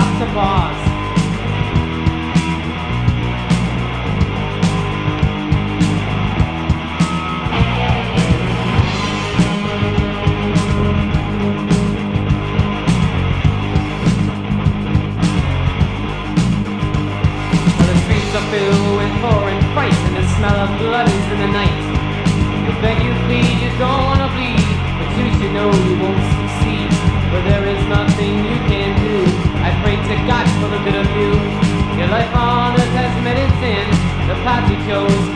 stop the boss. Filled with foreign fights, and the smell of blood is in the night. You beg, you plead, you don't wanna bleed, but soon you know you won't succeed. For there is nothing you can do. I pray to God for the bit of you. Your life on earth has met its end. The path you chose